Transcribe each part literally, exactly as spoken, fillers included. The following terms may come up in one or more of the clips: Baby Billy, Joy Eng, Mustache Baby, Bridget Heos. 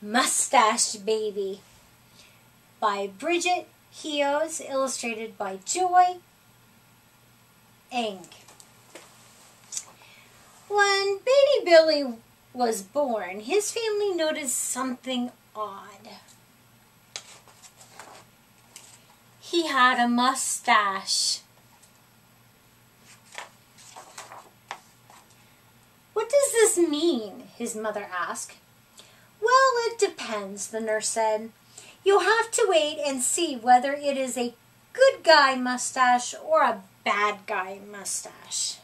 Mustache Baby by Bridget Heos, illustrated by Joy Eng. When Baby Billy was born, his family noticed something odd. He had a mustache. "What does this mean?" his mother asked. "Well, it depends," the nurse said. "You'll have to wait and see whether it is a good guy mustache or a bad guy mustache."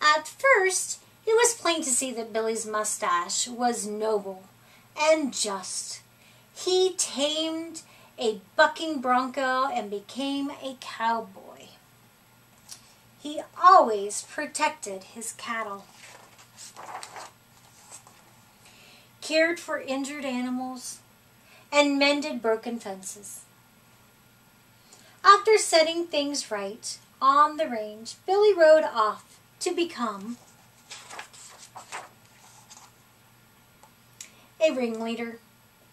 At first, it was plain to see that Billy's mustache was noble and just. He tamed a bucking bronco and became a cowboy. He always protected his cattle, cared for injured animals, and mended broken fences. After setting things right on the range, Billy rode off to become a ringleader,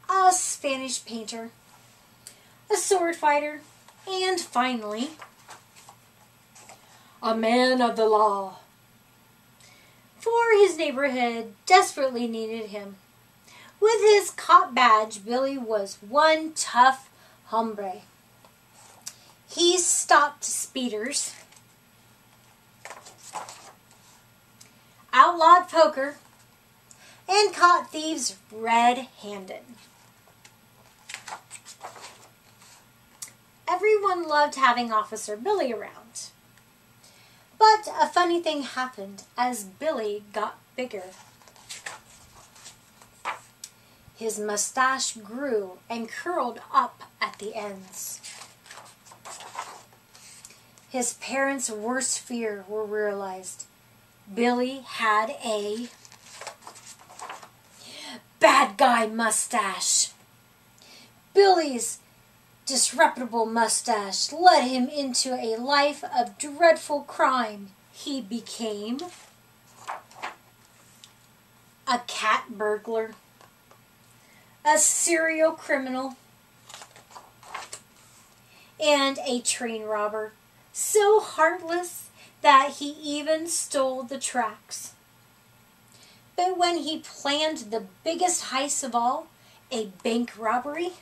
a Spanish painter, a sword fighter, and finally, a man of the law, for his neighborhood desperately needed him. With his cop badge, Billy was one tough hombre. He stopped speeders, outlawed poker, and caught thieves red-handed. Everyone loved having Officer Billy around. But a funny thing happened as Billy got bigger. His mustache grew and curled up at the ends. His parents' worst fear were realized. Billy had a bad guy mustache. Billy's disreputable mustache led him into a life of dreadful crime. He became a cat burglar, a serial criminal, and a train robber, so heartless that he even stole the tracks. But when he planned the biggest heist of all, a bank robbery,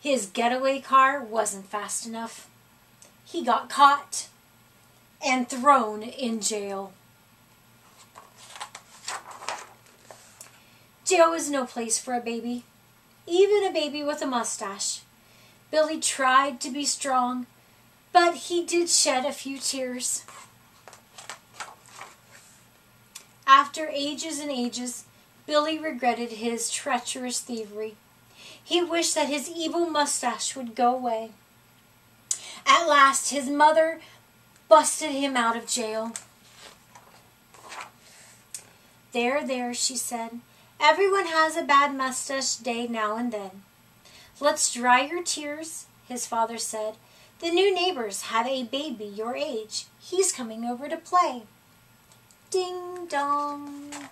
his getaway car wasn't fast enough. He got caught and thrown in jail. Jail is no place for a baby, even a baby with a mustache. Billy tried to be strong, but he did shed a few tears. After ages and ages, Billy regretted his treacherous thievery. He wished that his evil mustache would go away. At last, his mother busted him out of jail. "There, there," she said. "Everyone has a bad mustache day now and then." "Let's dry your tears," his father said. "The new neighbors have a baby your age. He's coming over to play." Ding dong.